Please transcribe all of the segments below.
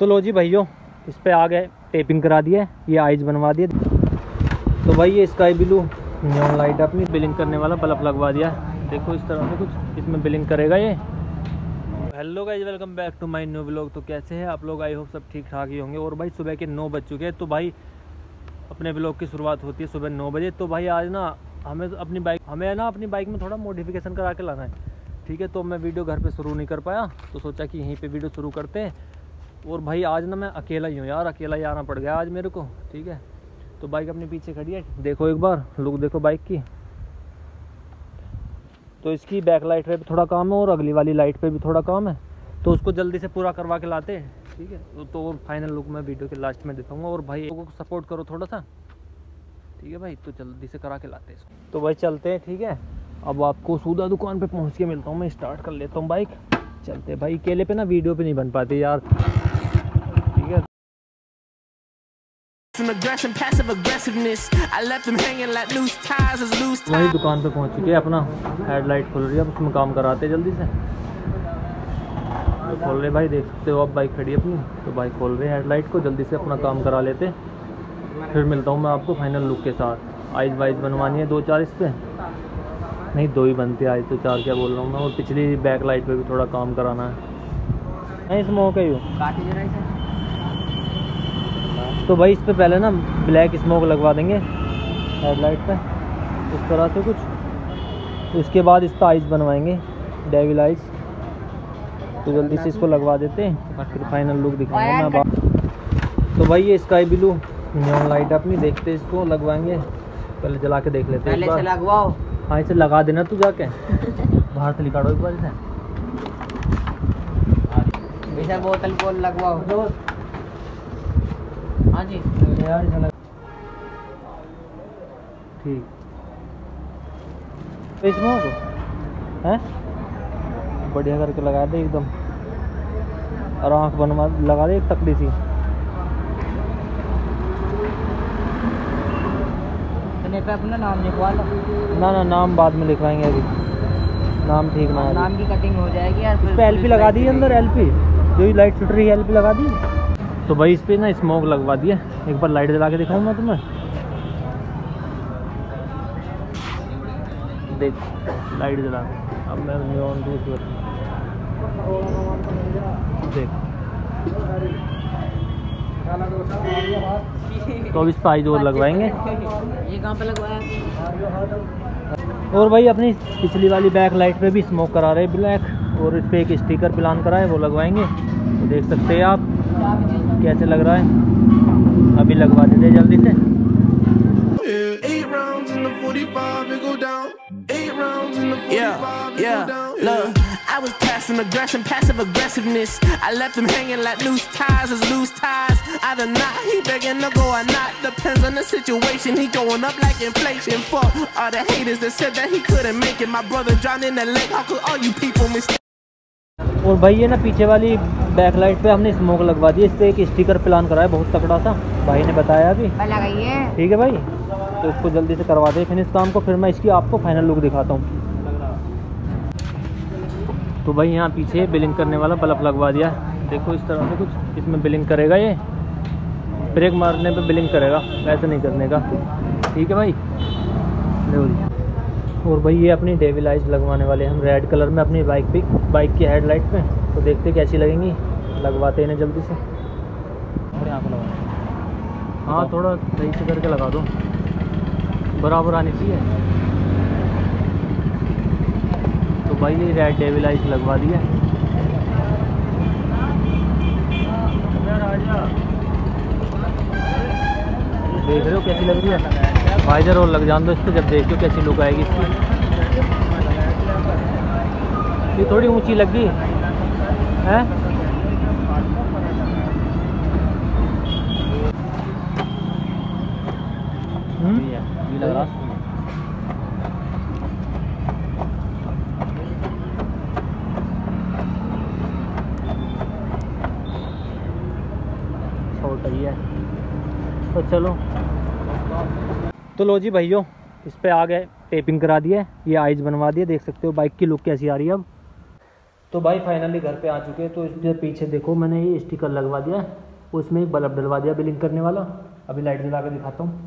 तो लो जी भैया इस पर आ गए, टेपिंग करा दी है, ये आइज बनवा दिए। तो भाई ये स्काई ब्लू न्यून लाइट अपनी बिलिंग करने वाला बल्ब लगवा दिया, देखो इस तरह से कुछ इसमें बिलिंग करेगा ये। Hello guys, welcome back to my new vlog. तो कैसे हैं आप लोग, आई होप सब ठीक ठाक ही होंगे। और भाई सुबह के 9 बज चुके हैं, तो भाई अपने व्लॉग की शुरुआत होती है सुबह 9 बजे। तो भाई आज ना हमें अपनी बाइक में थोड़ा मॉडिफिकेशन करा के लाना है, ठीक है। तो मैं वीडियो घर पर शुरू नहीं कर पाया, तो सोचा कि यहीं पर वीडियो शुरू करते हैं। और भाई आज ना मैं अकेला ही हूँ यार, अकेला ही आना पड़ गया आज मेरे को, ठीक है। तो बाइक अपने पीछे खड़ी है, देखो एक बार लुक देखो बाइक की। तो इसकी बैक लाइट पे भी थोड़ा काम है और अगली वाली लाइट पे भी थोड़ा काम है, तो उसको जल्दी से पूरा करवा के लाते हैं, ठीक है। तो फाइनल लुक मैं वीडियो के लास्ट में दिखाऊंगा। और भाई लोगों को सपोर्ट करो थोड़ा सा, ठीक है भाई, तो जल्दी से करा के लाते हैं इसको। तो भाई चलते हैं, ठीक है। अब आपको सीधा दुकान पर पहुँच के मिलता हूँ, मैं स्टार्ट कर लेता हूँ बाइक, चलते भाई। अकेले पे ना वीडियो पर नहीं बन पाते यार, ठीक है। वही दुकान पे पहुंच चुके हैं, अपना हेडलाइट खोल रही है, अब उसमें काम कराते हैं जल्दी से। तो खोल रहे भाई, देख सकते हो आप बाइक खड़ी है अपनी, तो बाइक खोल रहे हैं हेडलाइट को, जल्दी से अपना काम करा लेते। फिर मिलता हूँ मैं आपको फाइनल लुक के साथ। आइज वाइज बनवानी है 2-4 इस पर, नहीं 2 ही बनते आइज तो 4 क्या बोल रहा हूँ मैं। और पिछली बैक लाइट पर भी थोड़ा काम कराना है, नहीं स्मोक है यू। तो भाई इस पर पहले ना ब्लैक स्मोक लगवा देंगे हेडलाइट पे, इस तरह से कुछ। उसके बाद इस पर आइस बनवाएंगे, डेविल आइस, तो जल्दी से इसको लगवा देते हैं, फिर फाइनल लुक दिखाऊंगा मैं आप। तो भाई ये स्काई ब्लू न्यून लाइट अपनी, देखते इसको लगवाएंगे, पहले जला के देख लेते हैं। पहले से लगवाओ, हाँ इसे लगा देना तू जाके बाहर से निकालो एक बार इसे, बोतल को लगवाओ। हाँ जी यार, ठीक है, बढ़िया करके लगा दे एकदम, और आँख बनवा लगा दे एक तकड़ी सी। इतने पे अपना नाम लिखवा लो ना, ना नाम बाद में लिखवाएंगे, अभी नाम ठीक ना, नाम की कटिंग हो जाएगी यार। इस पे एलपी लगा दी अंदर, एलपी जो ये लाइट छुट रही है एलपी लगा दी। तो भाई इस पर ना स्मोक लगवा दिया, एक बार लाइट जला के दिखाऊँ मैं तुम्हें, देख लाइट जला। अब मैं न्यून देख, तो अब इस पर आइज और लगवाएंगे। ये कहाँ पे लगवाया? और भाई अपनी पिछली वाली बैक लाइट पे भी स्मोक करा रहे ब्लैक, और इस पर एक स्टिकर प्लान करा है वो लगवाएंगे। तो देख सकते हैं आप कैसे लग रहा है, अभी लगवा देते हैं जल्दी से। और भाई ये ना पीछे वाली बैक लाइट पे हमने स्मोक लगवा दी, इस पर एक स्टिकर प्लान करा है बहुत तगड़ा सा, भाई ने बताया अभी, ठीक है भाई। तो इसको जल्दी से करवा दे फिनिश काम को, फिर मैं इसकी आपको फाइनल लुक दिखाता हूँ। तो भाई यहाँ पीछे बिलिंग करने वाला बल्ब लगवा दिया, देखो इस तरह से कुछ इसमें बिलिंग करेगा ये, ब्रेक मारने पर बिलिंग करेगा, वैसे नहीं करने का, ठीक है भाई। और भाई ये अपनी डेविल आइज लगवाने वाले हम रेड कलर में अपनी बाइक की हेडलाइट पे, तो देखते कैसी लगेंगी, लगवाते हैं जल्दी से। हाँ थोड़ा सही से करके लगा दो, बराबर आनी चाहिए। तो भाई ये रेड डेविल आइज लगवा दी है, देख रहे हो कैसी लग रही है। वाइजर और लग जान दो इस पर, जब देखो कैसी लुक आएगी इसकी। ये थोड़ी ऊंची लग गई है। छोटा ही है तो चलो। तो लो जी भैया इस पर आ गए, टेपिंग करा दी है, ये आइज बनवा दिए, देख सकते हो बाइक की लुक कैसी आ रही है अब। तो भाई फाइनली घर पे आ चुके हैं। तो इसके पीछे देखो मैंने ये स्टिकर लगवा दिया है, उसमें एक बल्ब डलवा दिया बिलिंग करने वाला। अभी लाइट जला के दिखाता हूँ,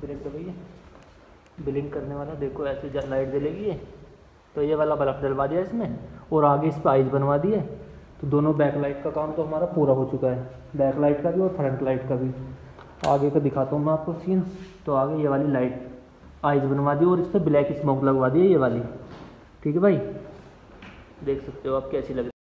ब्रेक दबाइए। बिलिंग करने वाला देखो ऐसे लाइट जलेगी। तो ये वाला बल्ब डलवा दिया इसमें और आगे इस पर आइज बनवा दिए। तो दोनों बैक लाइट का काम तो हमारा पूरा हो चुका है, बैक लाइट का भी और फ्रंट लाइट का भी। आगे का दिखाता हूँ मैं आपको सीन। तो आगे ये वाली लाइट आइज बनवा दी और इस पर ब्लैक स्मोक लगवा दी ये वाली। ठीक है भाई, देख सकते हो आप कैसी लग रही है।